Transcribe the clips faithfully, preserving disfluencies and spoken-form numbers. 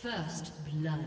First blood.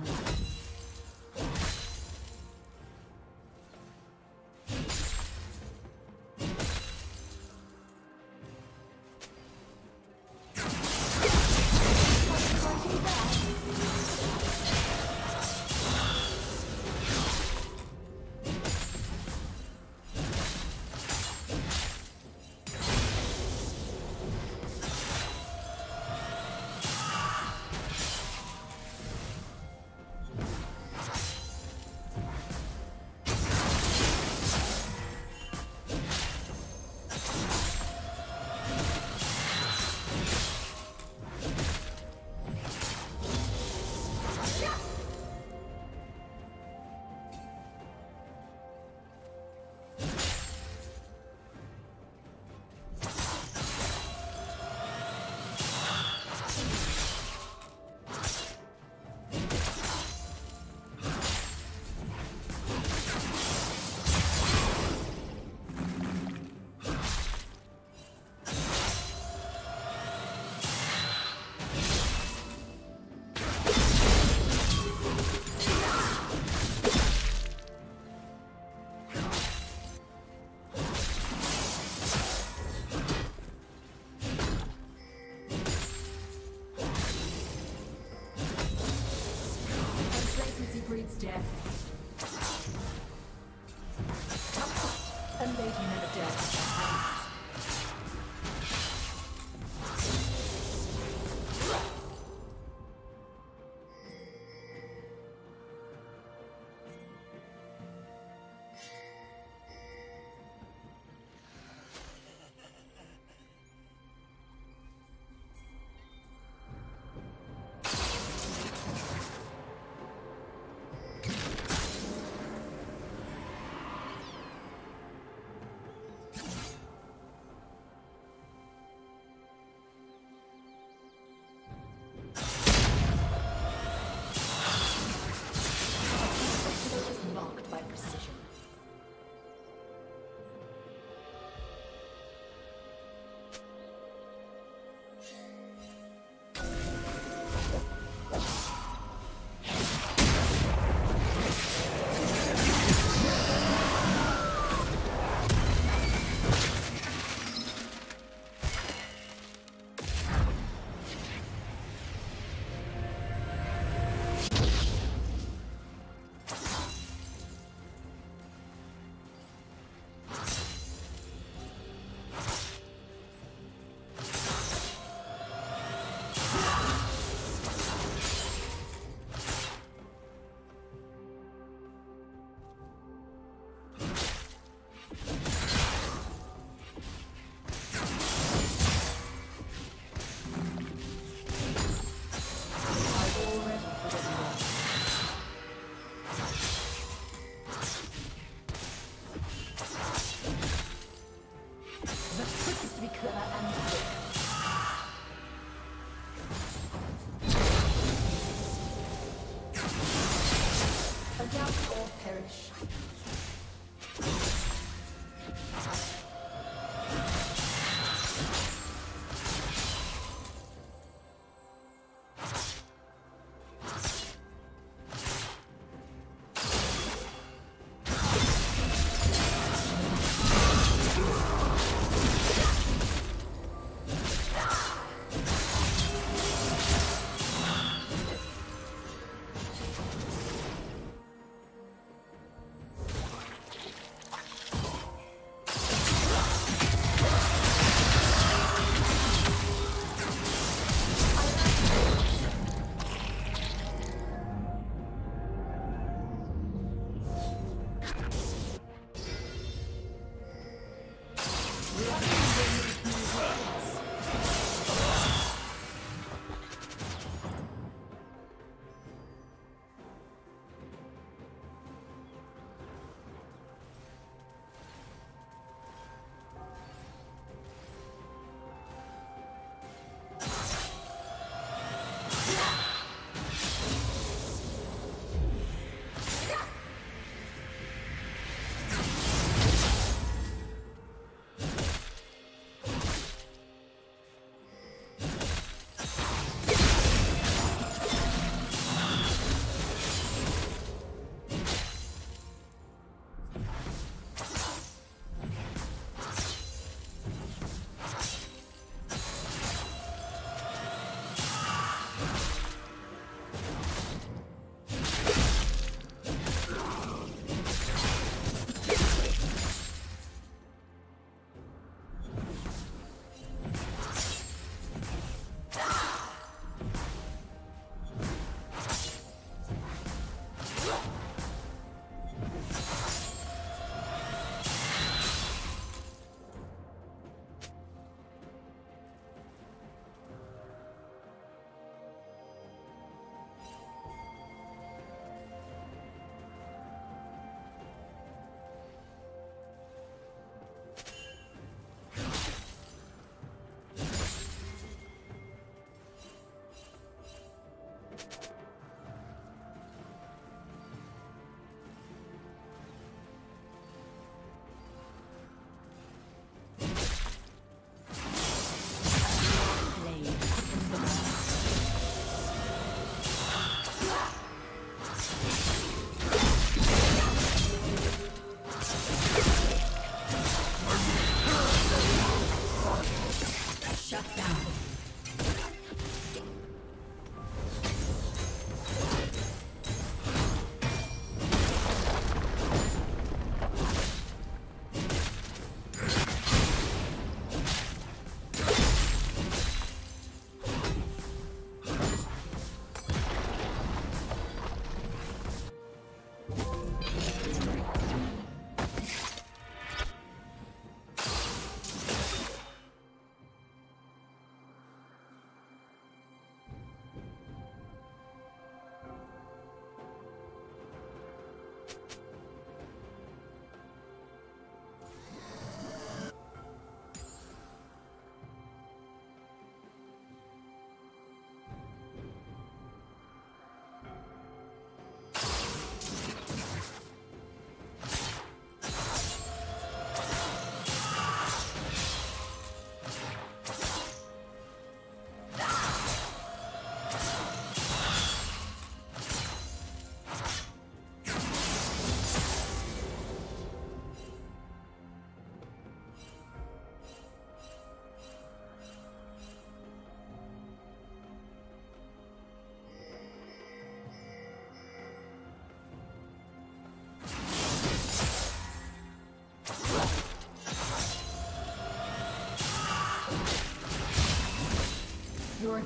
Your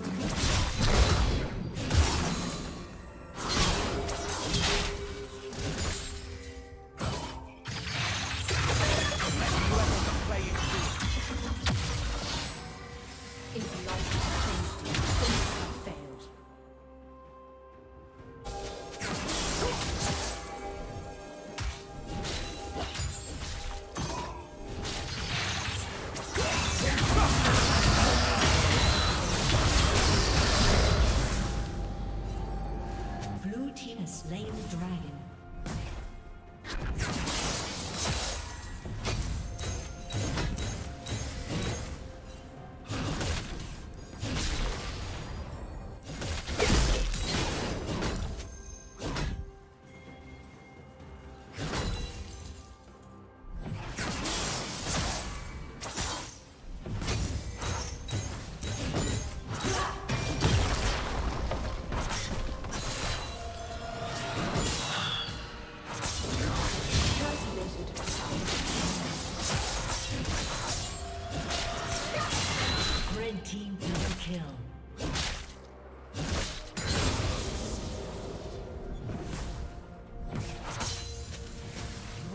dragon.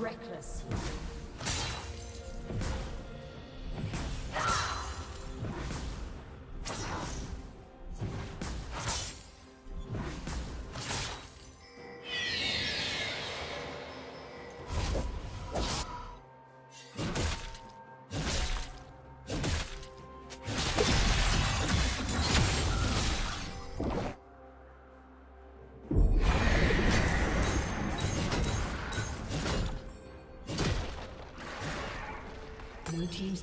Reckless. Blue team's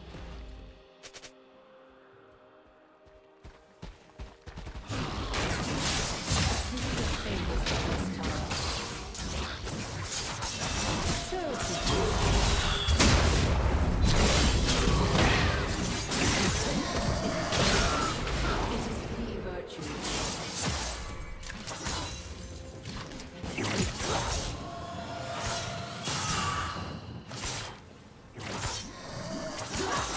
Come on.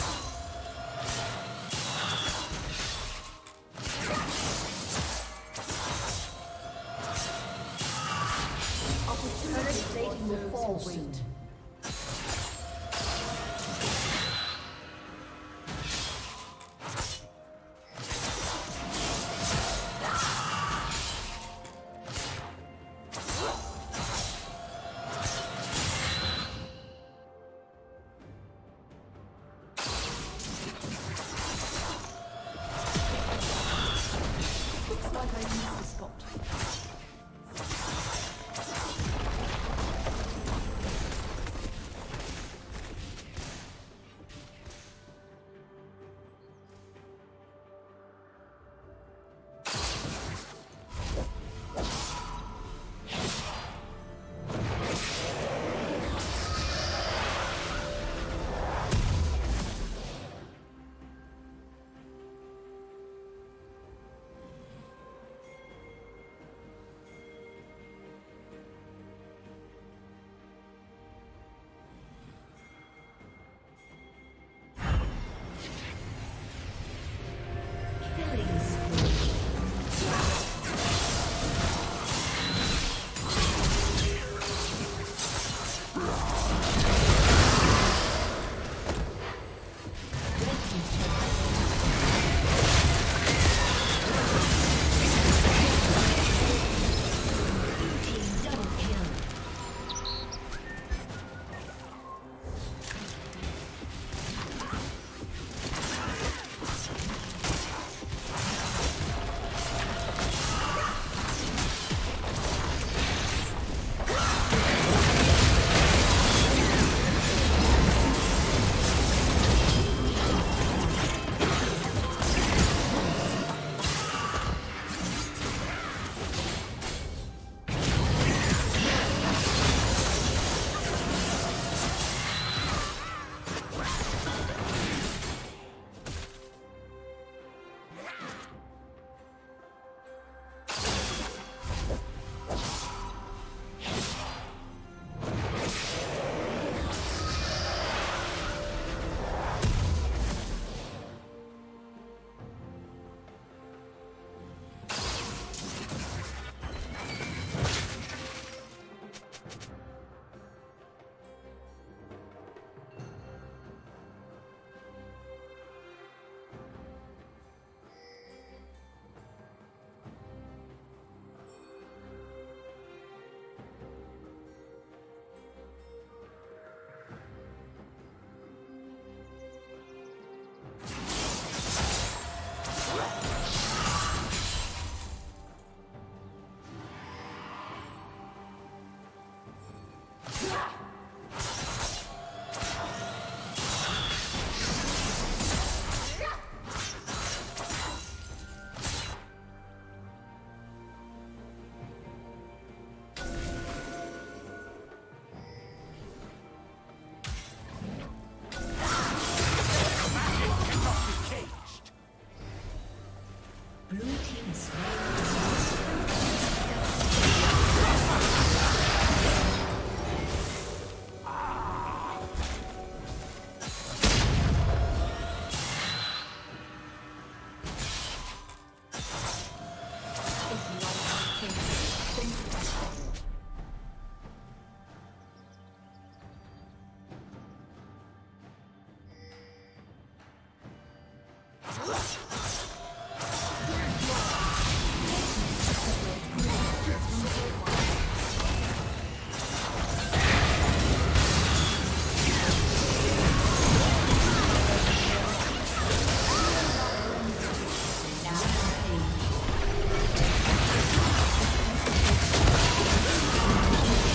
A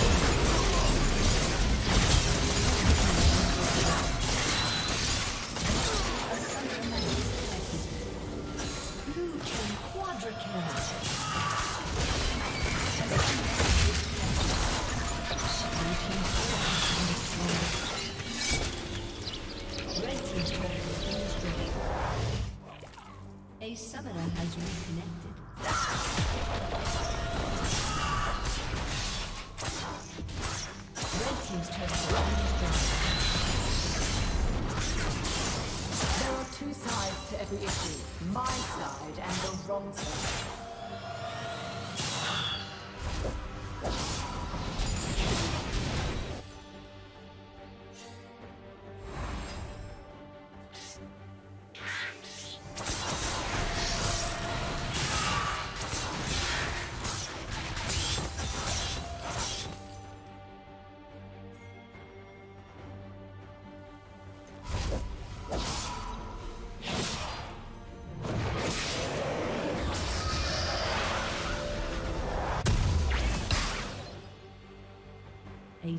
summoner has reconnected. Red team's turret is down. There are two sides to every issue. My side and the wrong side. A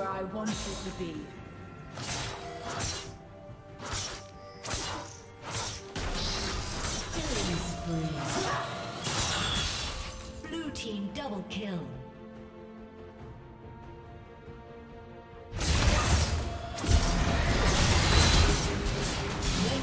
I want you to be. Killing spree. Blue team double kill. Red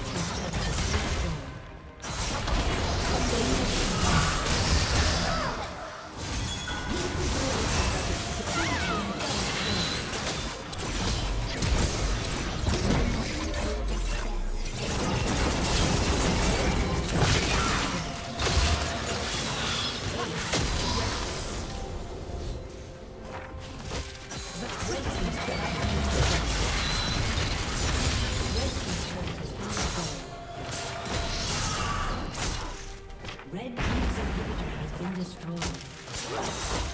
team's inhibitor has been destroyed.